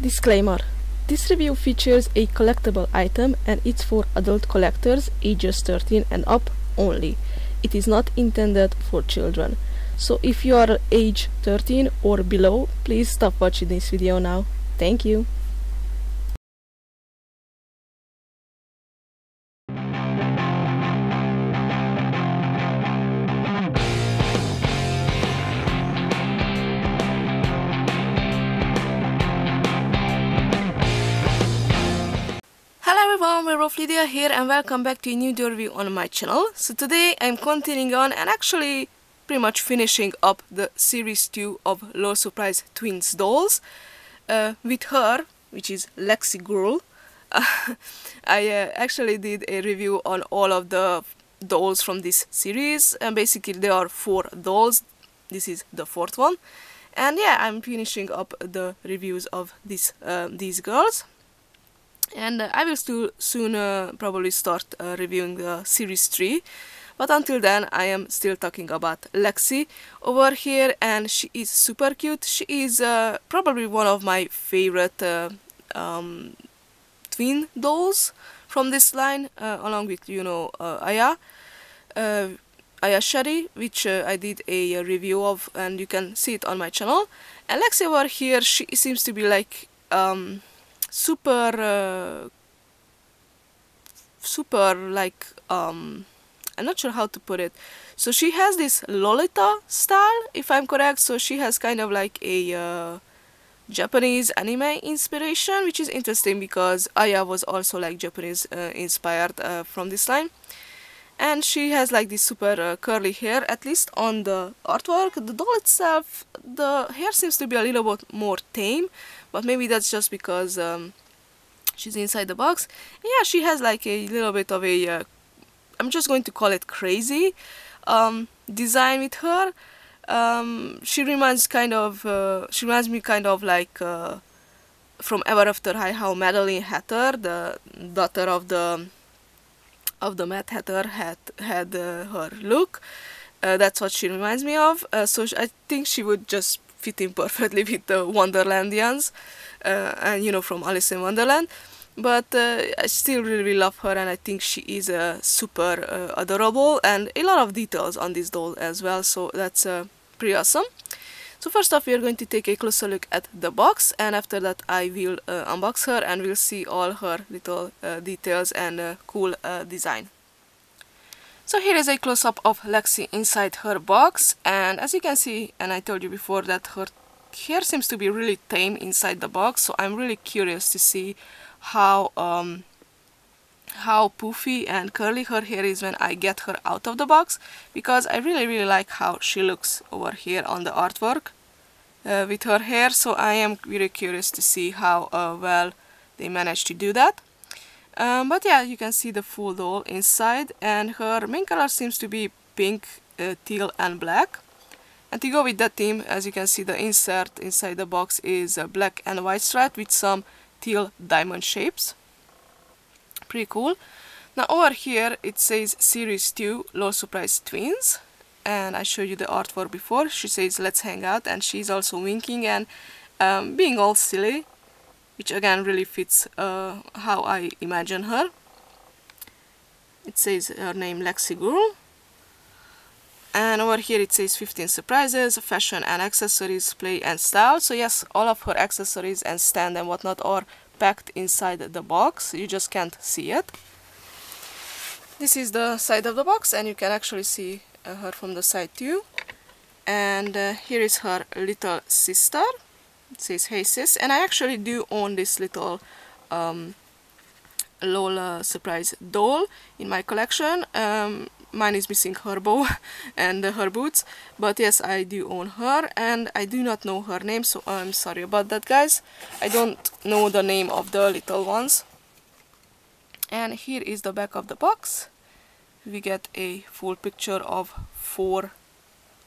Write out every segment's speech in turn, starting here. Disclaimer. This review features a collectible item and it's for adult collectors ages 13 and up only. It is not intended for children. So if you are age 13 or below, please stop watching this video now. Thank you. We're Roflidia here and welcome back to a new review on my channel. So today I'm continuing on and actually pretty much finishing up the series 2 of LOL Surprise Twins dolls with her, which is Lexi Gurl. I actually did a review on all of the dolls from this series, and basically there are 4 dolls. This is the 4th one, and yeah, I'm finishing up the reviews of these girls. And I will still soon probably start reviewing series 3, but until then I am still talking about Lexi over here, and she is super cute. She is probably one of my favorite twin dolls from this line, along with, you know, Aya Cherry, which I did a review of and you can see it on my channel. And Lexi over here, she seems to be like super, I'm not sure how to put it. So she has this Lolita style, if I'm correct. So she has kind of like a Japanese anime inspiration, which is interesting because Aya was also like Japanese inspired from this line. And she has like this super curly hair, at least on the artwork. The doll itself, the hair seems to be a little bit more tame, but maybe that's just because she's inside the box. And yeah, she has like a little bit of a, I'm just going to call it crazy design with her. She reminds me kind of like from Ever After High, how Madeline Hatter, the daughter of the Mad Hatter, had her look. That's what she reminds me of. I think she would just fit in perfectly with the Wonderlandians, and you know, from Alice in Wonderland. But I still really love her, and I think she is super adorable, and a lot of details on this doll as well, so that's pretty awesome. So first off, we are going to take a closer look at the box, and after that I will unbox her and we'll see all her little details and cool design. So here is a close-up of Lexi inside her box, and as you can see, and I told you before, that her hair seems to be really tame inside the box, so I'm really curious to see how poofy and curly her hair is when I get her out of the box, because I really like how she looks over here on the artwork with her hair. So I am really curious to see how well they managed to do that. But yeah, you can see the full doll inside, and her main color seems to be pink, teal and black. And to go with that theme, as you can see, the insert inside the box is a black and white stripe with some teal diamond shapes. Pretty cool. Now over here it says series 2 LOL Surprise Twins, and I showed you the artwork before. She says let's hang out, and she's also winking and being all silly, which again really fits how I imagine her. It says her name, Lexi Gurl, and over here it says 15 surprises, fashion and accessories, play and style. So yes, all of her accessories and stand and whatnot are packed inside the box, you just can't see it. This is the side of the box, and you can actually see her from the side too. And here is her little sister. It says hey sis, and I actually do own this little LOL Surprise doll in my collection. Mine is missing her bow and her boots, but yes, I do own her, and I do not know her name, so I'm sorry about that, guys. I don't know the name of the little ones. And here is the back of the box. We get a full picture of 4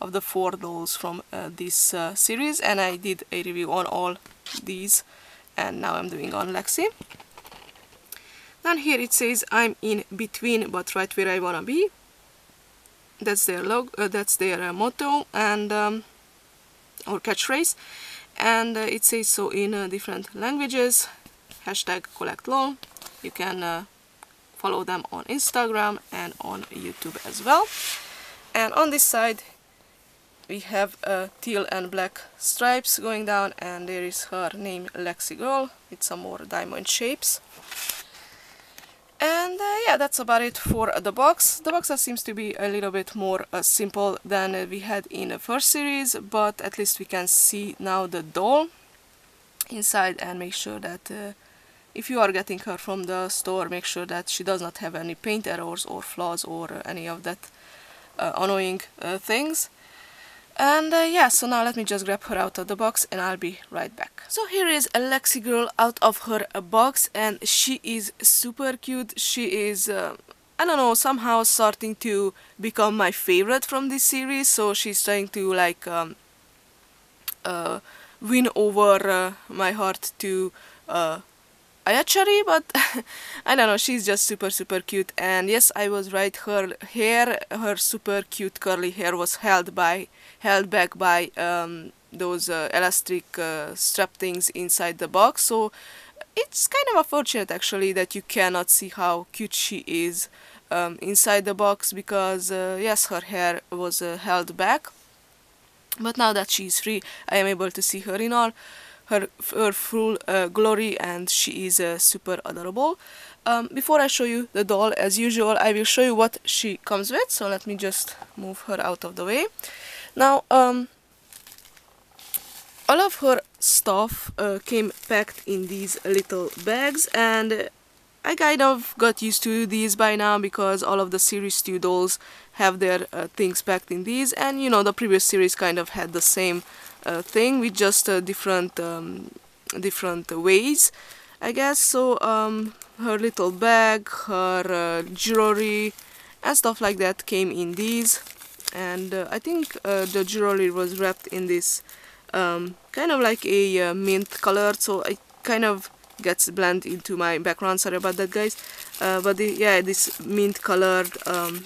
of the 4 dolls from this series, and I did a review on all these, and now I'm doing on Lexi. And here it says I'm in between, but right where I wanna be. That's their motto and or catchphrase. and it says so in different languages. Hashtag collect lol. You can follow them on Instagram and on YouTube as well. And on this side we have teal and black stripes going down, and there is her name, Lexi Gurl, with some more diamond shapes. And yeah, that's about it for the box. The box seems to be a little bit more simple than we had in the first series, but at least we can see now the doll inside, and make sure that if you are getting her from the store, make sure that she does not have any paint errors or flaws or any of that annoying things. And yeah, so now let me just grab her out of the box and I'll be right back. So here is a Lexi Gurl out of her box, and she is super cute. She is, I don't know, somehow starting to become my favorite from this series. So she's trying to like win over my heart to Aya Cherry, but I don't know, she's just super cute. And yes, I was right, her hair, her super cute curly hair was held back by those elastic strap things inside the box, so it's kind of unfortunate actually that you cannot see how cute she is inside the box, because yes, her hair was held back. But now that she's free, I am able to see her in all her full glory, and she is super adorable. Before I show you the doll, as usual, I will show you what she comes with. So let me just move her out of the way. Now, all of her stuff came packed in these little bags, and I kind of got used to these by now, because all of the series 2 dolls have their things packed in these, and you know, the previous series kind of had the same thing with just different ways, I guess. So her little bag, her jewelry and stuff like that came in these, and I think the jewelry was wrapped in this kind of like a mint color, so it kind of gets blended into my background, sorry about that guys, but yeah, this mint colored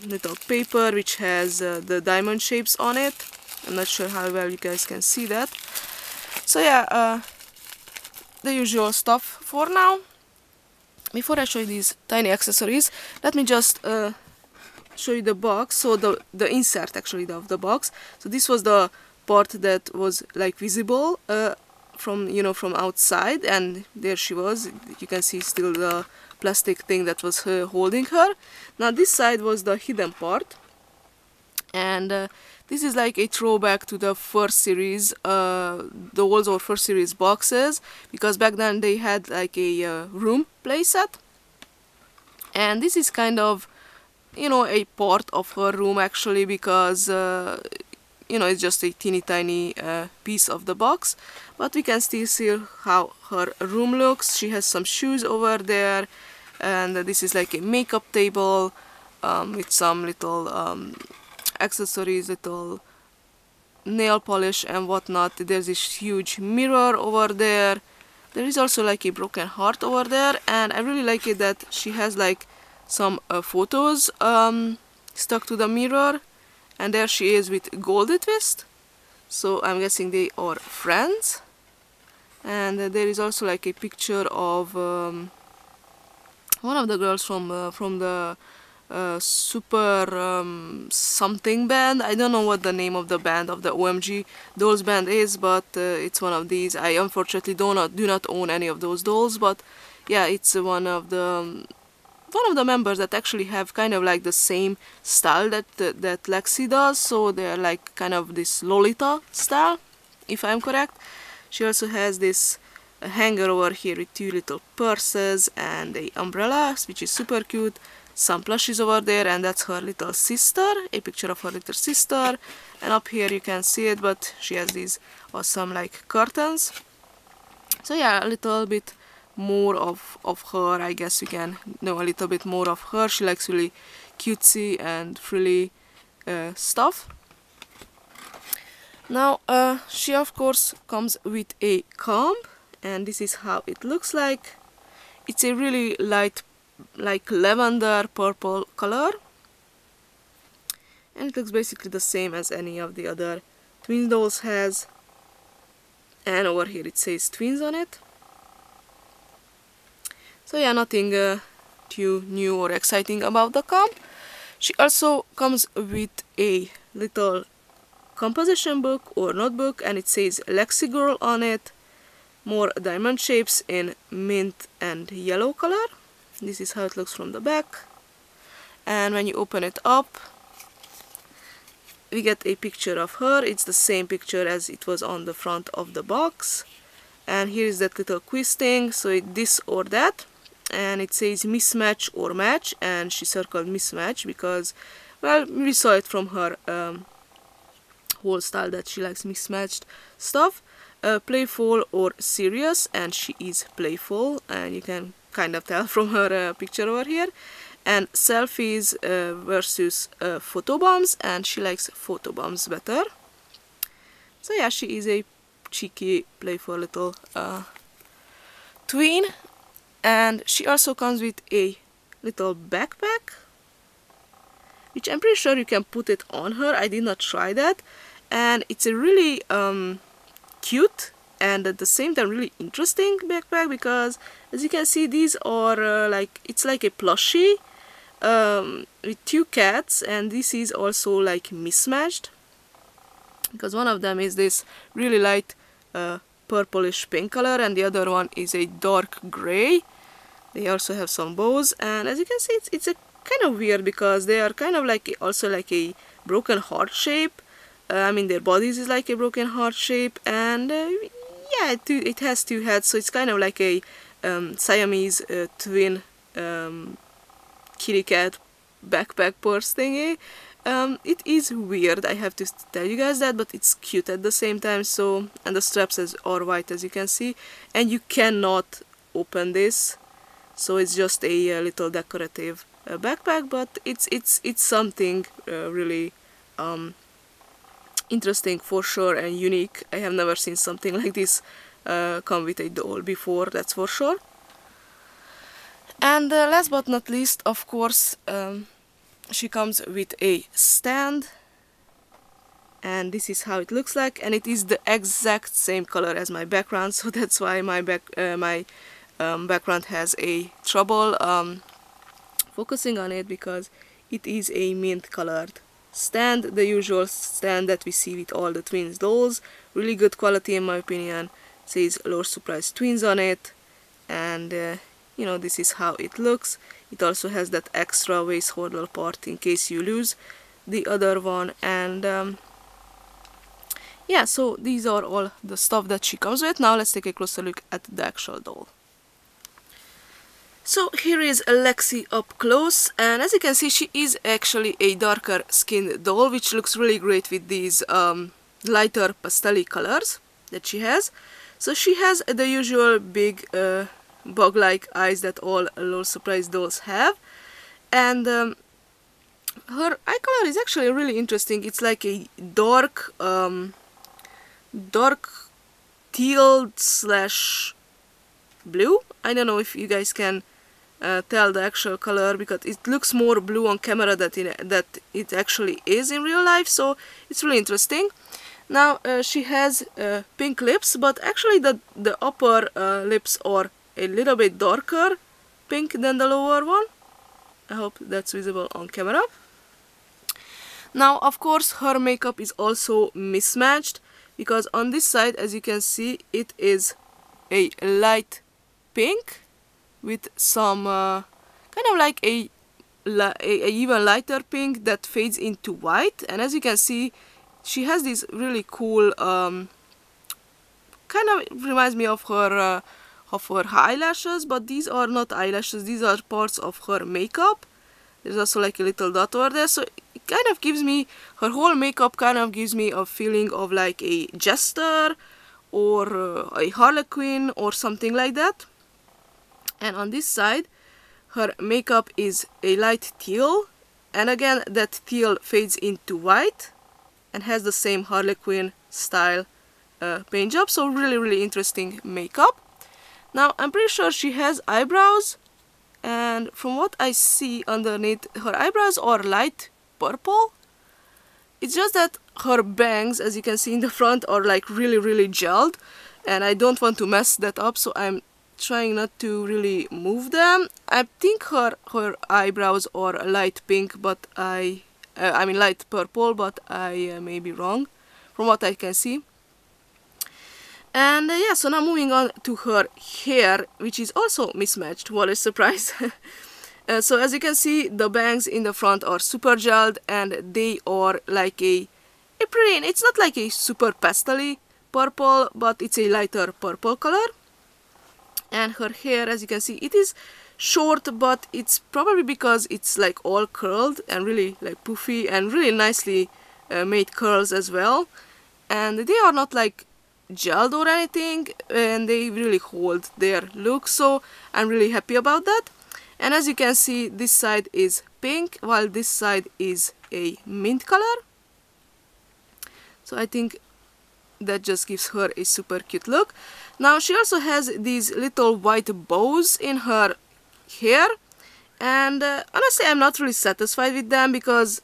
little paper which has the diamond shapes on it. I'm not sure how well you guys can see that. So yeah, the usual stuff for now. Before I show you these tiny accessories, let me just show you the box, so the insert actually of the box. So this was the part that was like visible from, you know, from outside, and there she was. You can see still the plastic thing that was holding her. Now this side was the hidden part, and this is like a throwback to the first series dolls or first series boxes, because back then they had like a room playset, and this is kind of, you know, a part of her room actually, because you know, it's just a teeny tiny piece of the box, but we can still see how her room looks. She has some shoes over there, and this is like a makeup table with some little accessories, little nail polish and whatnot. There's this huge mirror over there. There is also like a broken heart over there, and I really like it that she has like some photos stuck to the mirror, and there she is with Gold Twist, so I'm guessing they are friends. And there is also like a picture of one of the girls from the super something band. I don't know what the name of the band, of the OMG dolls band is, but it's one of these. I unfortunately do not own any of those dolls, but yeah, it's one of the members that actually have kind of like the same style that Lexi does. So they're like kind of this Lolita style, if I'm correct. She also has this hanger over here with two little purses and a umbrella, which is super cute. Some plushies over there, and that's her little sister, a picture of her little sister. And up here you can see it, but she has these awesome like curtains. So yeah, a little bit more of her, I guess. You can know a little bit more of her. She likes really cutesy and frilly stuff. Now she of course comes with a comb, and this is how it looks like. It's a really light like lavender purple color, and it looks basically the same as any of the other twin dolls has. and over here it says twins on it. So yeah, nothing too new or exciting about the comp. She also comes with a little composition book or notebook, and it says Lexi Gurl on it. More diamond shapes in mint and yellow color. This is how it looks from the back. And when you open it up, we get a picture of her. It's the same picture as it was on the front of the box. And here is that little quiz thing, so it's this or that. And it says mismatch or match, and she circled mismatch because, well, we saw it from her whole style that she likes mismatched stuff. Playful or serious, and she is playful, and you can kind of tell from her picture over here. And selfies versus photobombs, and she likes photobombs better. So yeah, she is a cheeky, playful little tween. And she also comes with a little backpack, which I'm pretty sure you can put it on her. I did not try that. And it's a really cute and at the same time really interesting backpack, because as you can see, these are it's like a plushie with two cats, and this is also like mismatched because one of them is this really light purplish pink color and the other one is a dark gray. They also have some bows, and as you can see, it's a kind of weird because they are kind of like also like a broken heart shape. I mean, their bodies is like a broken heart shape, and yeah, it has two heads, so it's kind of like a Siamese twin kitty cat backpack purse thingy. It is weird, I have to tell you guys that, but it's cute at the same time. So, and the straps are white, as you can see, and you cannot open this, so it's just a little decorative backpack, but it's something really interesting for sure, and unique. I have never seen something like this come with a doll before, that's for sure. And last but not least, of course, she comes with a stand, and this is how it looks like, and it is the exact same color as my background, so that's why my background has a trouble focusing on it, because it is a mint colored stand, the usual stand that we see with all the twins dolls. Really good quality in my opinion. It says LOL Surprise Twins on it, and you know, this is how it looks. It also has that extra waist holder part in case you lose the other one. And yeah, so these are all the stuff that she comes with. Now let's take a closer look at the actual doll. So here is Lexi up close, and as you can see, she is actually a darker skinned doll, which looks really great with these lighter pastel-y colors that she has. So she has the usual big bug-like eyes that all LOL Surprise dolls have, and her eye color is actually really interesting. It's like a dark dark teal slash blue. I don't know if you guys can tell the actual color, because it looks more blue on camera than it actually is in real life, so it's really interesting. Now she has pink lips, but actually the upper lips are a little bit darker pink than the lower one. I hope that's visible on camera. Now of course her makeup is also mismatched, because on this side, as you can see, it is a light pink with some kind of like a even lighter pink that fades into white. And as you can see, she has this really cool kind of reminds me of her eyelashes, but these are not eyelashes, these are parts of her makeup. There's also like a little dot over there, so it kind of gives me, her whole makeup kind of gives me a feeling of like a jester or a harlequin or something like that. And on this side, her makeup is a light teal, and again that teal fades into white and has the same harlequin style paint job, so really interesting makeup. Now I'm pretty sure she has eyebrows, and from what I see underneath, her eyebrows are light purple. It's just that her bangs, as you can see in the front, are like really gelled, and I don't want to mess that up, so I'm trying not to really move them. I think her eyebrows are light pink, but I mean light purple, but I may be wrong from what I can see. And yeah, so now moving on to her hair, which is also mismatched. What a surprise. So as you can see, the bangs in the front are super gelled, and they are like a pretty, it's not like a super pastel-y purple, but it's a lighter purple color. And her hair, as you can see, it is short, but it's probably because it's like all curled and really like poofy and really nicely made curls as well. And they are not like gelled or anything, and they really hold their look, so I'm really happy about that. And as you can see, this side is pink, while this side is a mint color. So I think that just gives her a super cute look. Now she also has these little white bows in her hair, and honestly I'm not really satisfied with them, because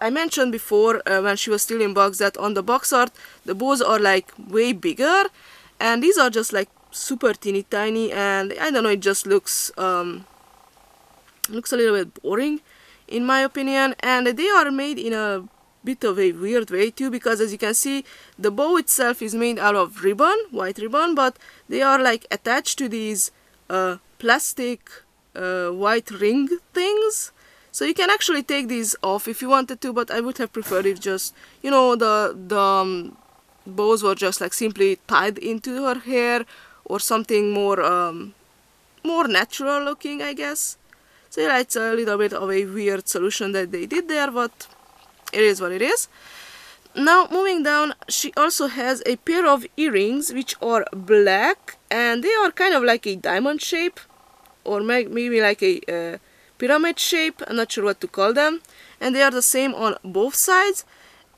I mentioned before when she was still in box that on the box art the bows are like way bigger, and these are just like super teeny tiny, and I don't know, it just looks a little bit boring in my opinion. And they are made in a bit of a weird way too, because as you can see, the bow itself is made out of ribbon, white ribbon, but they are like attached to these plastic white ring things. So you can actually take these off if you wanted to, but I would have preferred if just, you know, the bows were just like simply tied into her hair or something more more natural looking, I guess. So yeah, it's a little bit of a weird solution that they did there, but it is what it is. Now moving down, she also has a pair of earrings which are black, and they are kind of like a diamond shape, or maybe like a pyramid shape, I'm not sure what to call them, and they are the same on both sides.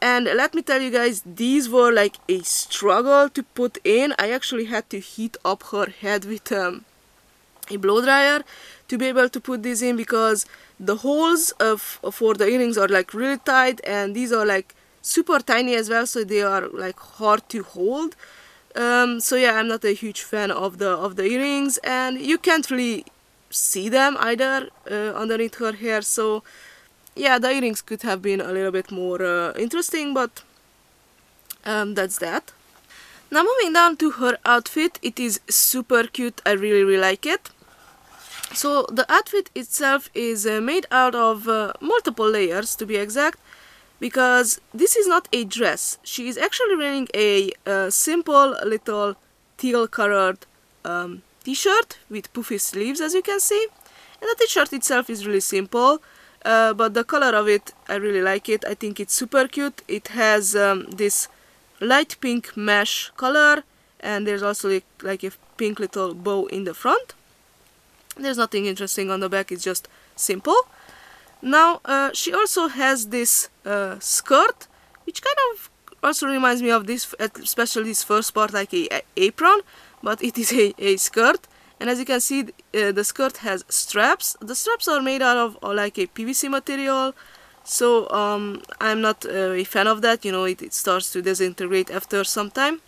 And let me tell you guys, these were like a struggle to put in. I actually had to heat up her head with a blow dryer to be able to put these in, because the holes for the earrings are like really tight, and these are like super tiny as well, so they are like hard to hold. So yeah, I'm not a huge fan of the earrings, and you can't really see them either underneath her hair. So yeah, the earrings could have been a little bit more interesting, but that's that. Now moving down to her outfit, it is super cute, I really like it. So the outfit itself is made out of multiple layers, to be exact, because this is not a dress. She is actually wearing a simple little teal colored t-shirt with poofy sleeves, as you can see, and the t-shirt itself is really simple. But the color of it, I really like it. I think it's super cute. It has this light pink mesh color, and there's also like a pink little bow in the front. There's nothing interesting on the back, it's just simple. Now she also has this skirt, which kind of also reminds me of this, especially this first part, like a apron, but it is a skirt. And as you can see, the skirt has straps. The straps are made out of like a PVC material, so I'm not a fan of that. You know, it starts to disintegrate after some time.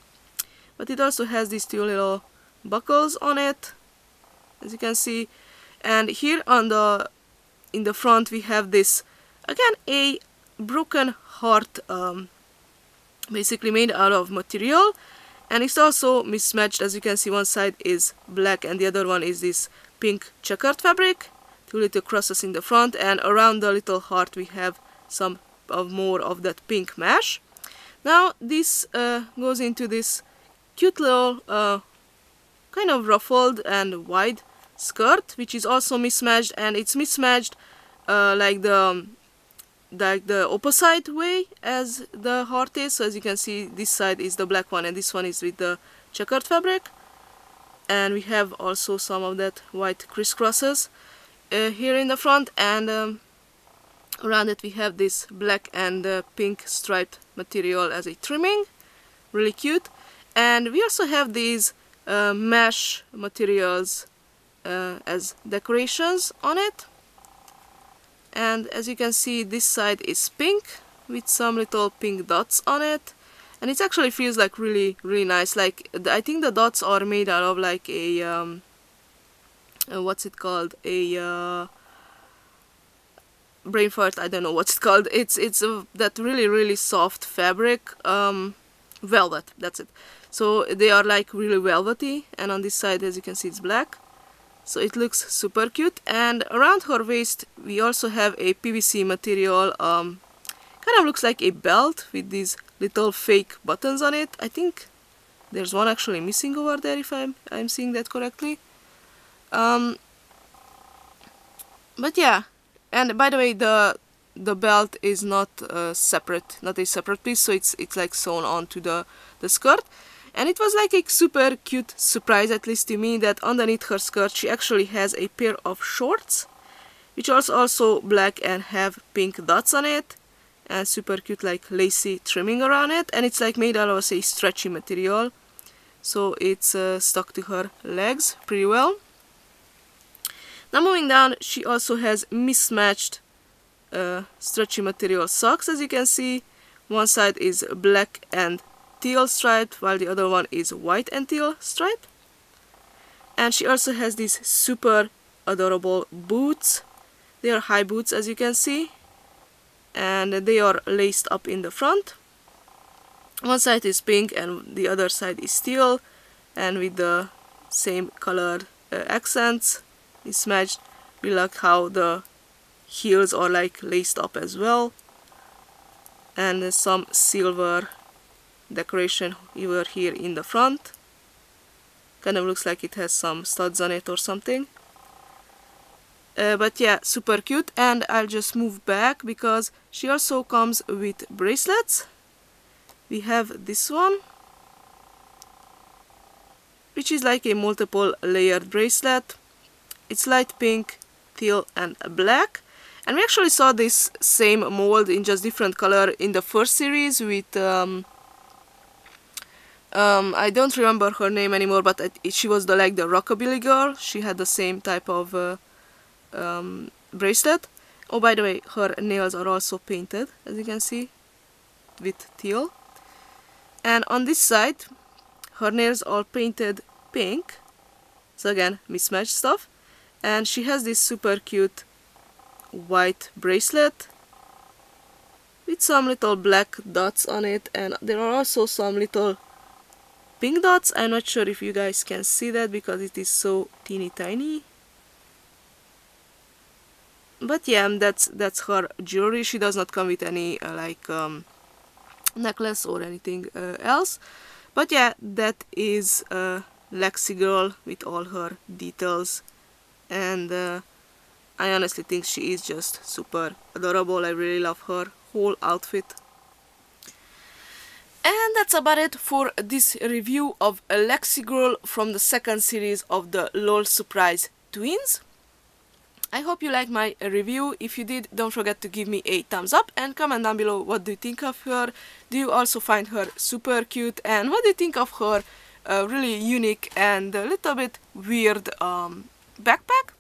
But it also has these two little buckles on it, as you can see. And here on in the front we have this, again, a broken heart, basically made out of material. And it's also mismatched, as you can see, one side is black and the other one is this pink checkered fabric. Two little crosses in the front, and around the little heart we have some more of that pink mesh. Now this goes into this cute little kind of ruffled and wide skirt, which is also mismatched, and it's mismatched like the opposite way as the heart is. So as you can see, this side is the black one and this one is with the checkered fabric, and we have also some of that white crisscrosses here in the front, and around it we have this black and pink striped material as a trimming. Really cute. And we also have these mesh materials as decorations on it. And as you can see, this side is pink with some little pink dots on it, and it actually feels like really nice. Like I think the dots are made out of like a what's it called, a brain fart, I don't know what's it called. It's that really soft fabric, velvet, that's it. So they are like really velvety, and on this side, as you can see, it's black. So it looks super cute. And around her waist we also have a PVC material, kind of looks like a belt with these little fake buttons on it. I think there's one actually missing over there, if I'm seeing that correctly. But yeah, and by the way, the belt is not a separate piece, so it's like sewn onto the skirt. And it was like a super cute surprise, at least to me, that underneath her skirt she actually has a pair of shorts, which are also black and have pink dots on it, and super cute like lacy trimming around it. And it's like made out of a stretchy material, so it's stuck to her legs pretty well. Now moving down, she also has mismatched stretchy material socks, as you can see. One side is black and teal striped, while the other one is white and teal striped. And she also has these super adorable boots. They are high boots, as you can see, and they are laced up in the front. One side is pink and the other side is teal, and with the same colored accents. It's matched. We like how the heels are like laced up as well, and there's some silver decoration over here in the front. Kind of looks like it has some studs on it or something. But yeah, super cute. And I'll just move back because she also comes with bracelets. We have this one, which is like a multiple layered bracelet. It's light pink, teal and black. And we actually saw this same mold in just different color in the first series with I don't remember her name anymore, but she was the rockabilly girl. She had the same type of bracelet. Oh, by the way, her nails are also painted, as you can see, with teal. And on this side, her nails are painted pink. So again, mismatched stuff. And she has this super cute white bracelet with some little black dots on it, and there are also some little pink dots. I'm not sure if you guys can see that because it is so teeny tiny. But yeah, that's her jewelry. She does not come with any necklace or anything else. But yeah, that is Lexi Gurl with all her details. And I honestly think she is just super adorable. I really love her whole outfit. And that's about it for this review of Lexi Gurl from the second series of the LOL Surprise Twins. I hope you liked my review. If you did, don't forget to give me a thumbs up and comment down below, what do you think of her? Do you also find her super cute? And what do you think of her really unique and a little bit weird backpack?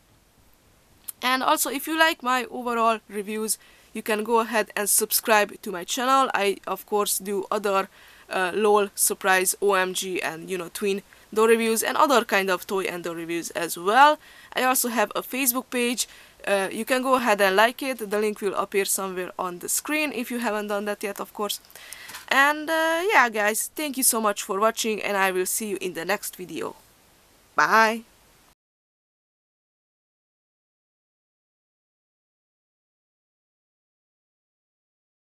And also, if you like my overall reviews, you can go ahead and subscribe to my channel. I of course do other LOL Surprise, OMG and twin doll reviews and other kind of toy and doll reviews as well. I also have a Facebook page. You can go ahead and like it. The link will appear somewhere on the screen if you haven't done that yet, of course. And yeah guys, thank you so much for watching, and I will see you in the next video. Bye!